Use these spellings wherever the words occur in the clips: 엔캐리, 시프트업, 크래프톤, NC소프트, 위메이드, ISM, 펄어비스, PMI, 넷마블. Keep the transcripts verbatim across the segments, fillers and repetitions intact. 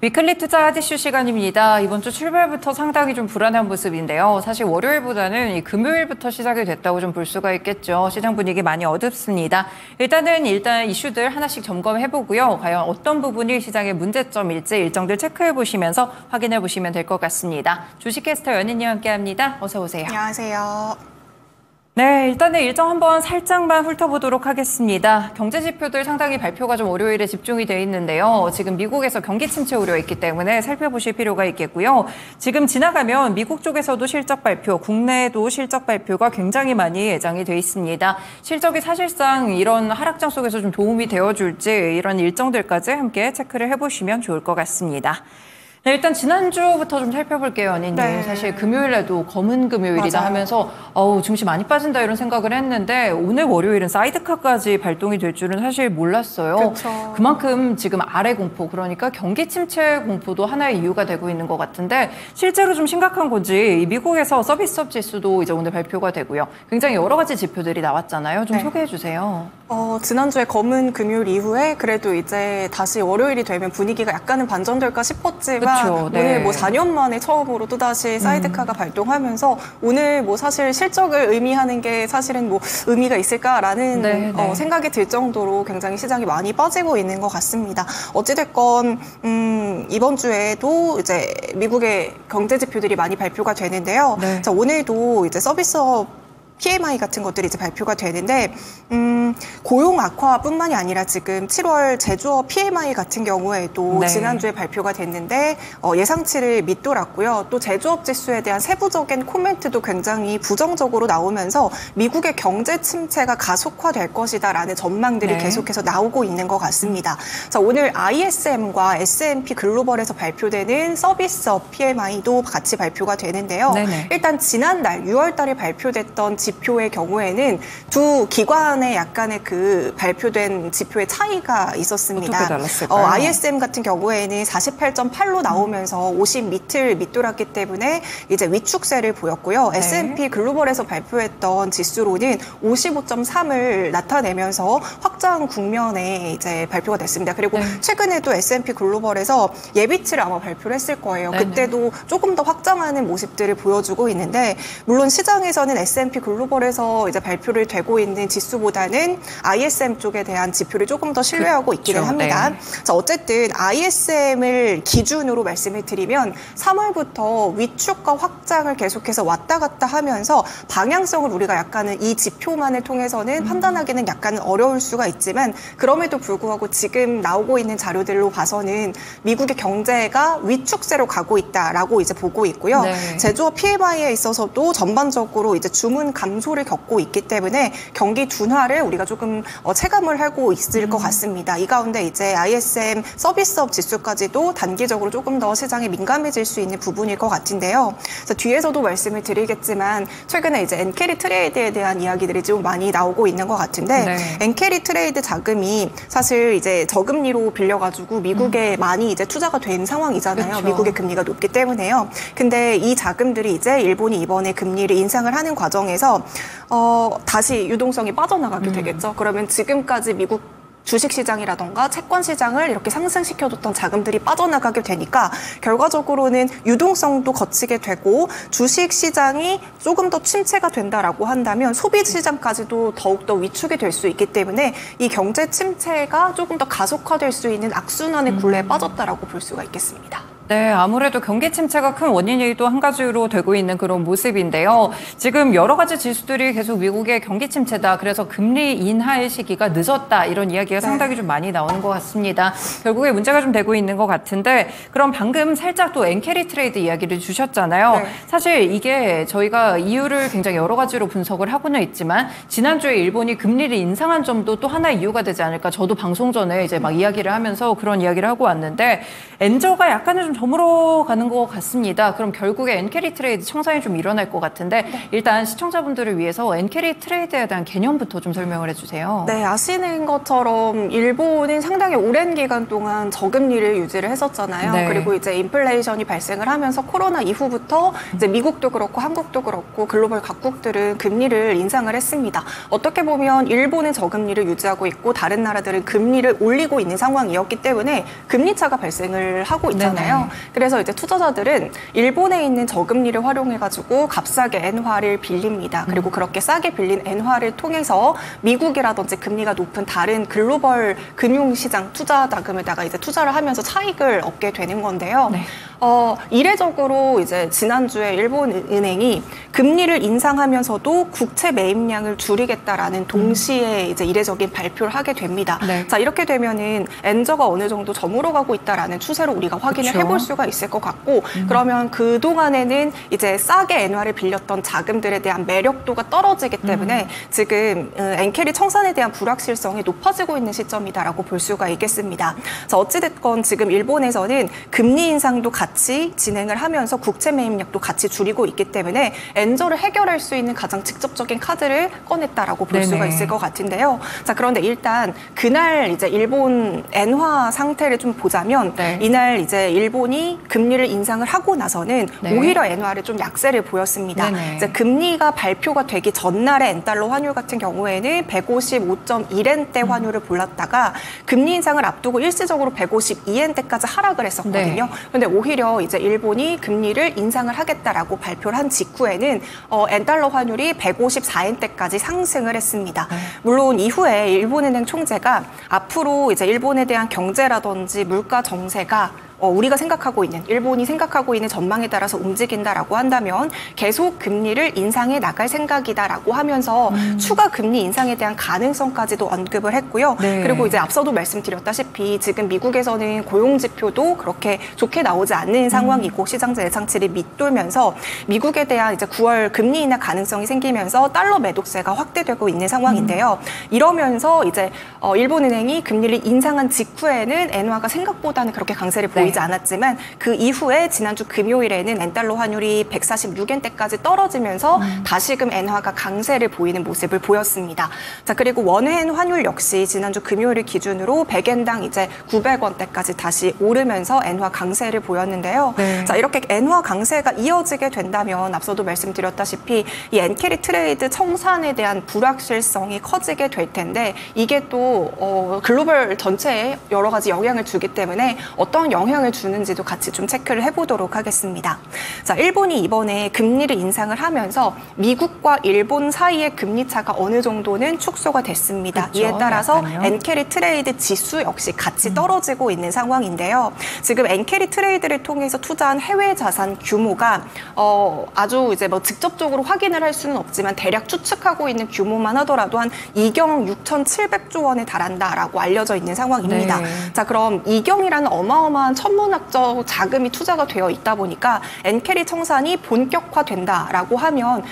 위클리 투자 핫이슈 시간입니다. 이번 주 출발부터 상당히 좀 불안한 모습인데요. 사실 월요일보다는 이 금요일부터 시작이 됐다고 좀 볼 수가 있겠죠. 시장 분위기 많이 어둡습니다. 일단은 일단 이슈들 하나씩 점검해보고요. 과연 어떤 부분이 시장의 문제점일지 일정들 체크해보시면서 확인해보시면 될 것 같습니다. 주식캐스터 연인이 함께합니다. 어서 오세요. 안녕하세요. 네, 일단은 일정 한번 살짝만 훑어보도록 하겠습니다. 경제지표들 상당히 발표가 좀 월요일에 집중이 돼 있는데요. 지금 미국에서 경기 침체 우려가 있기 때문에 살펴보실 필요가 있겠고요. 지금 지나가면 미국 쪽에서도 실적 발표, 국내에도 실적 발표가 굉장히 많이 예정이 돼 있습니다. 실적이 사실상 이런 하락장 속에서 좀 도움이 되어줄지 이런 일정들까지 함께 체크를 해보시면 좋을 것 같습니다. 네, 일단 지난주부터 좀 살펴볼게요, 연인님. 네. 사실 금요일에도 검은 금요일이다 맞아요. 하면서 어우, 증시 많이 빠진다 이런 생각을 했는데 오늘 월요일은 사이드카까지 발동이 될 줄은 사실 몰랐어요. 그쵸. 그만큼 지금 아래 공포, 그러니까 경기 침체 공포도 하나의 이유가 되고 있는 것 같은데 실제로 좀 심각한 건지 미국에서 서비스업 지수도 이제 오늘 발표가 되고요. 굉장히 여러 가지 지표들이 나왔잖아요. 좀 네. 소개해 주세요. 어, 지난주에 검은 금요일 이후에 그래도 이제 다시 월요일이 되면 분위기가 약간은 반전될까 싶었지. 그렇죠. 네. 오늘 뭐 사 년 만에 처음으로 또다시 사이드카가 음. 발동하면서 오늘 뭐 사실 실적을 의미하는 게 사실은 뭐 의미가 있을까라는 네, 네. 어, 생각이 들 정도로 굉장히 시장이 많이 빠지고 있는 것 같습니다. 어찌됐건 음, 이번 주에도 이제 미국의 경제 지표들이 많이 발표가 되는데요. 네. 자, 오늘도 이제 서비스업 피엠아이 같은 것들이 이제 발표가 되는데 음, 고용 악화뿐만이 아니라 지금 칠월 제조업 피엠아이 같은 경우에도 네. 지난주에 발표가 됐는데 어, 예상치를 밑돌았고요. 또 제조업 지수에 대한 세부적인 코멘트도 굉장히 부정적으로 나오면서 미국의 경제 침체가 가속화될 것이다라는 전망들이 네. 계속해서 나오고 있는 것 같습니다. 자, 오늘 아이에스엠과 에스앤피 글로벌에서 발표되는 서비스업 피엠아이도 같이 발표가 되는데요. 네네. 일단 지난달 유월 달에 발표됐던 지표의 경우에는 두 기관의 약간의 그 발표된 지표의 차이가 있었습니다. 어떻게 달랐을까요? 어, 아이에스엠 같은 경우에는 사십팔 점 팔로 나오면서 오십 밑을 밑돌았기 때문에 이제 위축세를 보였고요. 네. 에스앤피 글로벌에서 발표했던 지수로는 오십오 점 삼을 나타내면서 확장 국면에 이제 발표가 됐습니다. 그리고 네. 최근에도 에스앤피 글로벌에서 예비치를 아마 발표를 했을 거예요. 네. 그때도 조금 더 확장하는 모습들을 보여주고 있는데 물론 시장에서는 에스앤피 글로벌 글로벌에서 이제 발표를 되고 있는 지수보다는 아이에스엠 쪽에 대한 지표를 조금 더 신뢰하고 있기는 그렇죠. 합니다. 네. 자, 어쨌든 아이에스엠을 기준으로 말씀을 드리면 삼월부터 위축과 확장을 계속해서 왔다 갔다 하면서 방향성을 우리가 약간은 이 지표만을 통해서는 음. 판단하기는 약간 어려울 수가 있지만 그럼에도 불구하고 지금 나오고 있는 자료들로 봐서는 미국의 경제가 위축세로 가고 있다라고 이제 보고 있고요. 네. 제조업 피엠아이에 있어서도 전반적으로 이제 주문 감 감소를 겪고 있기 때문에 경기 둔화를 우리가 조금 체감을 하고 있을 음. 것 같습니다. 이 가운데 이제 아이에스엠 서비스업 지수까지도 단기적으로 조금 더 시장에 민감해질 수 있는 부분일 것 같은데요. 그래서 뒤에서도 말씀을 드리겠지만 최근에 이제 엔캐리 트레이드에 대한 이야기들이 좀 많이 나오고 있는 것 같은데 네. 엔캐리 트레이드 자금이 사실 이제 저금리로 빌려가지고 미국에 음. 많이 이제 투자가 된 상황이잖아요. 그쵸. 미국의 금리가 높기 때문에요. 근데 이 자금들이 이제 일본이 이번에 금리를 인상을 하는 과정에서 어, 다시 유동성이 빠져나가게 음. 되겠죠. 그러면 지금까지 미국 주식시장이라던가 채권시장을 이렇게 상승시켜줬던 자금들이 빠져나가게 되니까 결과적으로는 유동성도 거치게 되고 주식시장이 조금 더 침체가 된다라고 한다면 소비시장까지도 더욱더 위축이 될 수 있기 때문에 이 경제 침체가 조금 더 가속화될 수 있는 악순환의 굴레에 음. 빠졌다라고 볼 수가 있겠습니다. 네, 아무래도 경기 침체가 큰 원인이 또 한 가지로 되고 있는 그런 모습인데요. 지금 여러 가지 지수들이 계속 미국의 경기 침체다. 그래서 금리 인하의 시기가 늦었다. 이런 이야기가 상당히 좀 많이 나오는 것 같습니다. 결국에 문제가 좀 되고 있는 것 같은데 그럼 방금 살짝 또 엔캐리 트레이드 이야기를 주셨잖아요. 네. 사실 이게 저희가 이유를 굉장히 여러 가지로 분석을 하고는 있지만 지난주에 일본이 금리를 인상한 점도 또 하나의 이유가 되지 않을까. 저도 방송 전에 이제 막 이야기를 하면서 그런 이야기를 하고 왔는데 엔저가 약간은 좀 저물어 가는 것 같습니다. 그럼 결국에 엔캐리 트레이드 청산이 좀 일어날 것 같은데 네. 일단 시청자분들을 위해서 엔캐리 트레이드에 대한 개념부터 좀 설명을 해주세요. 네, 아시는 것처럼 일본은 상당히 오랜 기간 동안 저금리를 유지를 했었잖아요. 네. 그리고 이제 인플레이션이 발생을 하면서 코로나 이후부터 이제 미국도 그렇고 한국도 그렇고 글로벌 각국들은 금리를 인상을 했습니다. 어떻게 보면 일본은 저금리를 유지하고 있고 다른 나라들은 금리를 올리고 있는 상황이었기 때문에 금리 차가 발생을 하고 있잖아요. 네네. 그래서 이제 투자자들은 일본에 있는 저금리를 활용해가지고 값싸게 엔화를 빌립니다. 그리고 그렇게 싸게 빌린 엔화를 통해서 미국이라든지 금리가 높은 다른 글로벌 금융시장 투자 자금에다가 이제 투자를 하면서 차익을 얻게 되는 건데요. 네. 어, 이례적으로 이제 지난주에 일본은행이 금리를 인상하면서도 국채 매입량을 줄이겠다라는 동시에 음. 이제 이례적인 발표를 하게 됩니다. 네. 자, 이렇게 되면은 엔저가 어느 정도 저물어가고 있다라는 추세로 우리가 확인을 그쵸. 해볼 수가 있을 것 같고 음. 그러면 그동안에는 이제 싸게 엔화를 빌렸던 자금들에 대한 매력도가 떨어지기 때문에 음. 지금 엔캐리 청산에 대한 불확실성이 높아지고 있는 시점이다라고 볼 수가 있겠습니다. 자, 어찌됐건 지금 일본에서는 금리 인상도 같이 진행을 하면서 국채 매입력도 같이 줄이고 있기 때문에 엔저를 해결할 수 있는 가장 직접적인 카드를 꺼냈다라고 볼 네네. 수가 있을 것 같은데요. 자, 그런데 일단 그날 이제 일본 엔화 상태를 좀 보자면 네. 이날 이제 일본이 금리를 인상을 하고 나서는 네. 오히려 엔화를 좀 약세를 보였습니다. 이제 금리가 발표가 되기 전날의 엔달러 환율 같은 경우에는 백오십오 점 일 엔대 환율을 몰랐다가 금리 인상을 앞두고 일시적으로 백오십이 엔대까지 하락을 했었거든요. 그런데 네. 오히려 이제 일본이 금리를 인상을 하겠다라고 발표를 한 직후에는 어, 엔달러 환율이 백오십사 엔대까지 상승을 했습니다. 네. 물론 이후에 일본은행 총재가 앞으로 이제 일본에 대한 경제라든지 물가 정세가 어, 우리가 생각하고 있는, 일본이 생각하고 있는 전망에 따라서 움직인다라고 한다면 계속 금리를 인상해 나갈 생각이다라고 하면서 음. 추가 금리 인상에 대한 가능성까지도 언급을 했고요. 네. 그리고 이제 앞서도 말씀드렸다시피 지금 미국에서는 고용지표도 그렇게 좋게 나오지 않는 상황이고 음. 시장자 예상치를 밑돌면서 미국에 대한 이제 구월 금리 인하 가능성이 생기면서 달러 매도세가 확대되고 있는 상황인데요. 음. 이러면서 이제 어, 일본은행이 금리를 인상한 직후에는 엔화가 생각보다는 그렇게 강세를 보이고 네. 보이지 않았지만 그 이후에 지난주 금요일에는 엔달러 환율이 백사십육 엔대까지 떨어지면서 음. 다시금 엔화가 강세를 보이는 모습을 보였습니다. 자, 그리고 원엔 환율 역시 지난주 금요일을 기준으로 백 엔당 이제 구백 원대까지 다시 오르면서 엔화 강세를 보였는데요. 네. 자, 이렇게 엔화 강세가 이어지게 된다면 앞서도 말씀드렸다시피 이 엔캐리 트레이드 청산에 대한 불확실성이 커지게 될 텐데 이게 또 어, 글로벌 전체에 여러 가지 영향을 주기 때문에 어떤 영향 영향을 주는지도 같이 좀 체크를 해보도록 하겠습니다. 자, 일본이 이번에 금리를 인상을 하면서 미국과 일본 사이의 금리 차가 어느 정도는 축소가 됐습니다. 그렇죠, 이에 따라서 약간요. 엔캐리 트레이드 지수 역시 같이 떨어지고 음. 있는 상황인데요. 지금 엔캐리 트레이드를 통해서 투자한 해외 자산 규모가 어, 아주 이제 뭐 직접적으로 확인을 할 수는 없지만 대략 추측하고 있는 규모만 하더라도 한 이경 육천칠백조 원에 달한다라고 알려져 있는 상황입니다. 네. 자, 그럼 이경이라는 어마어마한 천문학적 자금이 투자가 되어 있다 보니까 엔캐리 청산이 본격화된다라고 하면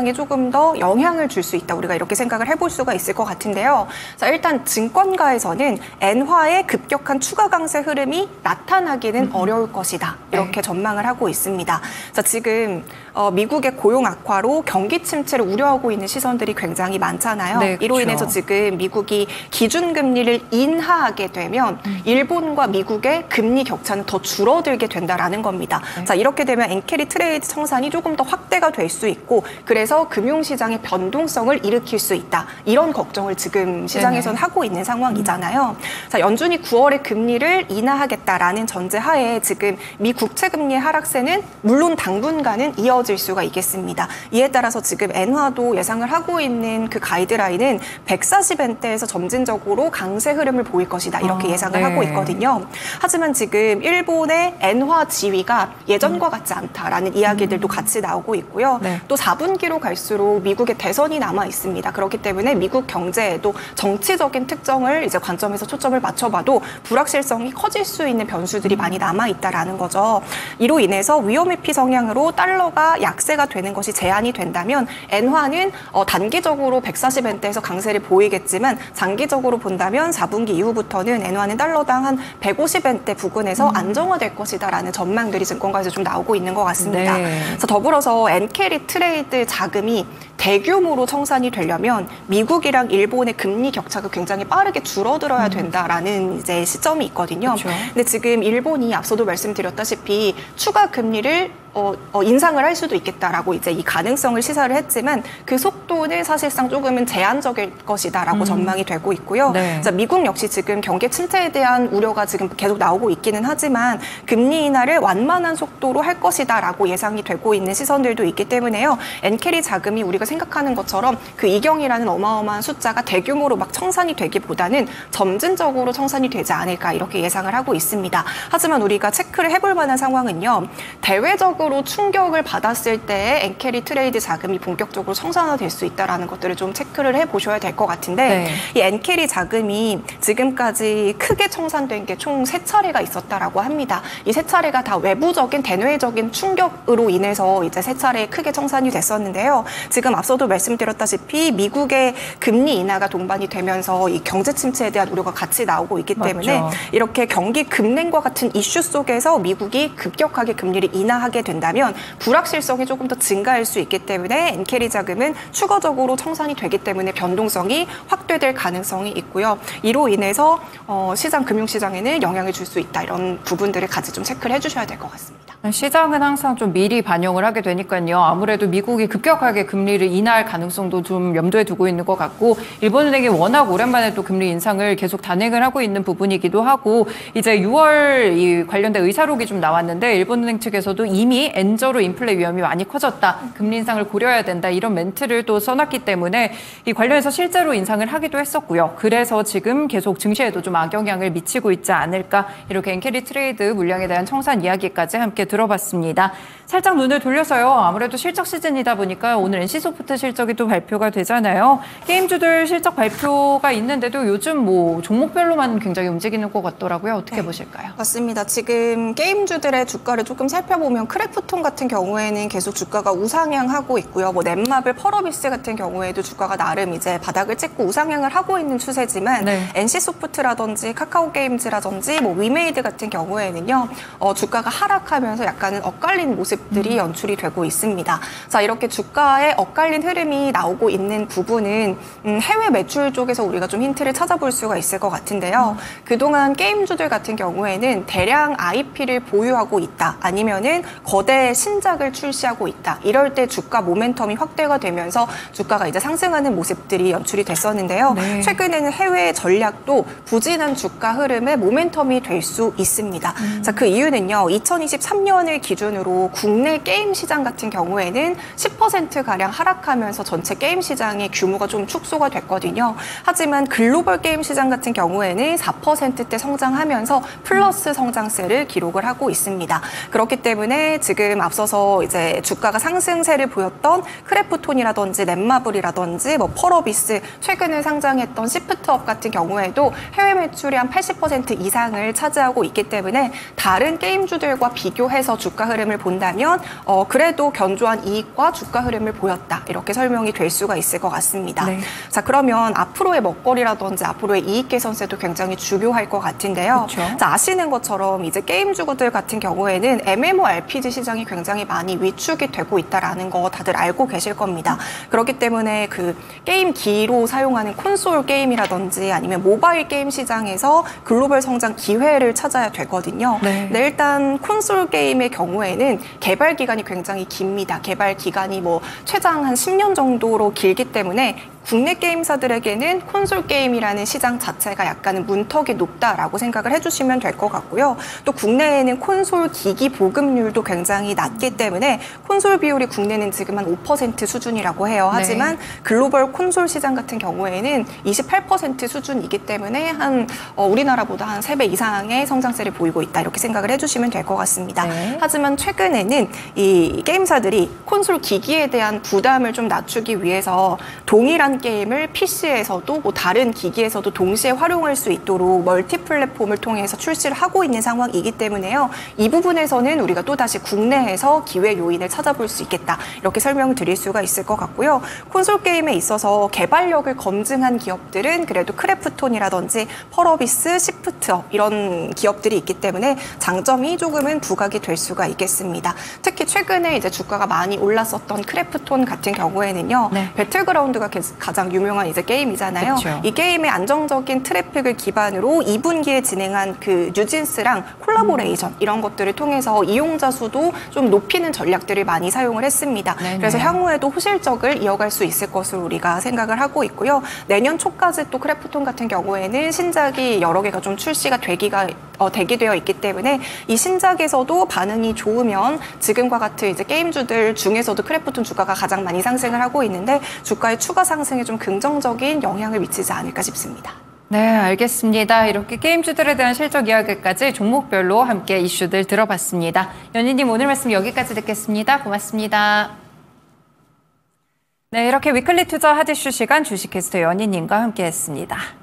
금융시장에 조금 더 영향을 줄 수 있다. 우리가 이렇게 생각을 해볼 수가 있을 것 같은데요. 자, 일단 증권가에서는 엔화의 급격한 추가 강세 흐름이 나타나기는 음. 어려울 것이다. 이렇게 네. 전망을 하고 있습니다. 자, 지금 어, 미국의 고용 악화로 경기 침체를 우려하고 있는 시선들이 굉장히 많잖아요. 네, 이로 인해서 지금 미국이 기준금리를 인하하게 되면 음. 일본과 미국의 금리 격차는 더 줄어들게 된다라는 겁니다. 네. 자, 이렇게 되면 엔캐리 트레이드 청산이 조금 더 확대가 될 수 있고 그래서 금융시장의 변동성을 일으킬 수 있다. 이런 걱정을 지금 시장에선 네네. 하고 있는 상황이잖아요. 음. 자, 연준이 구월에 금리를 인하하겠다라는 전제하에 지금 미 국채금리의 하락세는 물론 당분간은 이어질 수가 있겠습니다. 이에 따라서 지금 엔화도 예상을 하고 있는 그 가이드라인은 백사십 엔대에서 점진적으로 강세 흐름을 보일 것이다. 이렇게 아, 예상을 네. 하고 있거든요. 하지만 하지만 지금 일본의 엔화 지위가 예전과 같지 않다라는 이야기들도 같이 나오고 있고요. 네. 또 사분기로 갈수록 미국의 대선이 남아 있습니다. 그렇기 때문에 미국 경제에도 정치적인 특정을 이제 관점에서 초점을 초점을 맞춰봐도 불확실성이 커질 수 있는 변수들이 많이 남아있다라는 거죠. 이로 인해서 위험회피 성향으로 달러가 약세가 되는 것이 제한이 된다면 엔화는 어, 단기적으로 백사십 엔대에서 강세를 보이겠지만 장기적으로 본다면 사분기 이후부터는 엔화는 달러당 한 백오십 엔대 부근에서 음. 안정화될 것이다라는 전망들이 증권가에서 좀 나오고 있는 것 같습니다. 네. 그래서 더불어서 엔캐리 트레이드 자금이 대규모로 청산이 되려면 미국이랑 일본의 금리 격차가 굉장히 빠르게 줄어들어야 된다라는 이제 시점이 있거든요. 그렇죠. 근데 지금 일본이 앞서도 말씀드렸다시피 추가 금리를 어, 어, 인상을 할 수도 있겠다라고 이제 이 가능성을 시사를 했지만 그 속도는 사실상 조금은 제한적일 것이다라고 음. 전망이 되고 있고요. 네. 자, 미국 역시 지금 경기 침체에 대한 우려가 지금 계속 나오고 있기는 하지만 금리 인하를 완만한 속도로 할 것이다라고 예상이 되고 있는 시선들도 있기 때문에요. 엔캐리 자금이 우리가 생각하는 것처럼 그 이경이라는 어마어마한 숫자가 대규모로 막 청산이 되기보다는 점진적으로 청산이 되지 않을까 이렇게 예상을 하고 있습니다. 하지만 우리가 체크를 해볼 만한 상황은요. 대외적 으로 충격을 받았을 때에 엔캐리 트레이드 자금이 본격적으로 청산화될 수 있다는 것들을 좀 체크를 해보셔야 될 것 같은데 네. 이 엔캐리 자금이 지금까지 크게 청산된 게 총 세 차례가 있었다라고 합니다. 이 세 차례가 다 외부적인 대외적인 충격으로 인해서 이제 세 차례 크게 청산이 됐었는데요. 지금 앞서도 말씀드렸다시피 미국의 금리 인하가 동반이 되면서 이 경제 침체에 대한 우려가 같이 나오고 있기 때문에 맞죠. 이렇게 경기 급냉과 같은 이슈 속에서 미국이 급격하게 금리를 인하하게 된다면 불확실성이 조금 더 증가할 수 있기 때문에 엔캐리 자금은 추가적으로 청산이 되기 때문에 변동성이 확대될 가능성이 있고요. 이로 인해서 어, 시장, 금융시장에는 영향을 줄 수 있다. 이런 부분들을 같이 좀 체크를 해주셔야 될 것 같습니다. 시장은 항상 좀 미리 반영을 하게 되니까요. 아무래도 미국이 급격하게 금리를 인하할 가능성도 좀 염두에 두고 있는 것 같고 일본은행이 워낙 오랜만에 또 금리 인상을 계속 단행을 하고 있는 부분이기도 하고 이제 유월 이 관련된 의사록이 좀 나왔는데 일본은행 측에서도 이미 엔저로 인플레 위험이 많이 커졌다. 금리 인상을 고려해야 된다. 이런 멘트를 또 써놨기 때문에 이 관련해서 실제로 인상을 하기도 했었고요. 그래서 지금 계속 증시에도 좀 악영향을 미치고 있지 않을까. 이렇게 엔캐리 트레이드 물량에 대한 청산 이야기까지 함께 들어봤습니다. 살짝 눈을 돌려서요. 아무래도 실적 시즌이다 보니까 오늘 엔씨소프트 실적이 또 발표가 되잖아요. 게임주들 실적 발표가 있는데도 요즘 뭐 종목별로만 굉장히 움직이는 것 같더라고요. 어떻게 네, 보실까요? 맞습니다. 지금 게임주들의 주가를 조금 살펴보면 크래 크래프톤 같은 경우에는 계속 주가가 우상향하고 있고요. 뭐 넷마블, 펄어비스 같은 경우에도 주가가 나름 이제 바닥을 찍고 우상향을 하고 있는 추세지만 네. 엔씨소프트라든지 카카오게임즈라든지 뭐 위메이드 같은 경우에는요. 어, 주가가 하락하면서 약간은 엇갈린 모습들이 연출이 되고 있습니다. 자, 이렇게 주가의 엇갈린 흐름이 나오고 있는 부분은 음, 해외 매출 쪽에서 우리가 좀 힌트를 찾아볼 수가 있을 것 같은데요. 음. 그동안 게임주들 같은 경우에는 대량 아이피를 보유하고 있다. 아니면은 거대 신작을 출시하고 있다. 이럴 때 주가 모멘텀이 확대가 되면서 주가가 이제 상승하는 모습들이 연출이 됐었는데요. 네. 최근에는 해외 전략도 부진한 주가 흐름의 모멘텀이 될 수 있습니다. 음. 자, 그 이유는요. 이천이십삼 년을 기준으로 국내 게임 시장 같은 경우에는 십 퍼센트가량 하락하면서 전체 게임 시장의 규모가 좀 축소가 됐거든요. 하지만 글로벌 게임 시장 같은 경우에는 사 퍼센트대 성장하면서 플러스 성장세를 기록을 하고 있습니다. 그렇기 때문에 지금 앞서서 이제 주가가 상승세를 보였던 크래프톤이라든지 넷마블이라든지 뭐 펄어비스 최근에 상장했던 시프트업 같은 경우에도 해외 매출이 한 팔십 퍼센트 이상을 차지하고 있기 때문에 다른 게임주들과 비교해서 주가 흐름을 본다면 어, 그래도 견조한 이익과 주가 흐름을 보였다. 이렇게 설명이 될 수가 있을 것 같습니다. 네. 자, 그러면 앞으로의 먹거리라든지 앞으로의 이익 개선세도 굉장히 중요할 것 같은데요. 그렇죠. 자, 아시는 것처럼 이제 게임주들 같은 경우에는 엠엠오알피지 시장이 굉장히 많이 위축이 되고 있다라는 거 다들 알고 계실 겁니다. 그렇기 때문에 그 게임기로 사용하는 콘솔 게임이라든지 아니면 모바일 게임 시장에서 글로벌 성장 기회를 찾아야 되거든요. 네. 근데 일단 콘솔 게임의 경우에는 개발 기간이 굉장히 깁니다. 개발 기간이 뭐 최장 한 십 년 정도로 길기 때문에 국내 게임사들에게는 콘솔 게임이라는 시장 자체가 약간은 문턱이 높다라고 생각을 해주시면 될 것 같고요. 또 국내에는 콘솔 기기 보급률도 굉장히 낮기 때문에 콘솔 비율이 국내는 지금 한 오 퍼센트 수준이라고 해요. 하지만 네. 글로벌 콘솔 시장 같은 경우에는 이십팔 퍼센트 수준이기 때문에 한 어, 우리나라보다 한 세 배 이상의 성장세를 보이고 있다. 이렇게 생각을 해주시면 될 것 같습니다. 네. 하지만 최근에는 이 게임사들이 콘솔 기기에 대한 부담을 좀 낮추기 위해서 동일한 비슷한 게임을 피씨에서도 뭐 다른 기기에서도 동시에 활용할 수 있도록 멀티 플랫폼을 통해서 출시를 하고 있는 상황이기 때문에요. 이 부분에서는 우리가 또다시 국내에서 기회 요인을 찾아볼 수 있겠다, 이렇게 설명을 드릴 수가 있을 것 같고요. 콘솔 게임에 있어서 개발력을 검증한 기업들은 그래도 크래프톤이라든지 펄어비스, 시프트업 이런 기업들이 있기 때문에 장점이 조금은 부각이 될 수가 있겠습니다. 특히 최근에 이제 주가가 많이 올랐었던 크래프톤 같은 경우에는요. 네. 배틀그라운드가 가장 유명한 이제 게임이잖아요. 그쵸. 이 게임의 안정적인 트래픽을 기반으로 이 분기에 진행한 그 뉴진스랑 콜라보레이션 음. 이런 것들을 통해서 이용자 수도 좀 높이는 전략들을 많이 사용을 했습니다. 네네. 그래서 향후에도 호실적을 이어갈 수 있을 것으로 우리가 생각을 하고 있고요. 내년 초까지 또 크래프톤 같은 경우에는 신작이 여러 개가 좀 출시가 되기가 어, 대기되어 있기 때문에 이 신작에서도 반응이 좋으면 지금과 같은 이제 게임주들 중에서도 크래프톤 주가가 가장 많이 상승을 하고 있는데 주가의 추가 상승에 좀 긍정적인 영향을 미치지 않을까 싶습니다. 네, 알겠습니다. 이렇게 게임주들에 대한 실적 이야기까지 종목별로 함께 이슈들 들어봤습니다. 연희님 오늘 말씀 여기까지 듣겠습니다. 고맙습니다. 네, 이렇게 위클리 투자 핫이슈 시간 주식캐스터 연희님과 함께했습니다.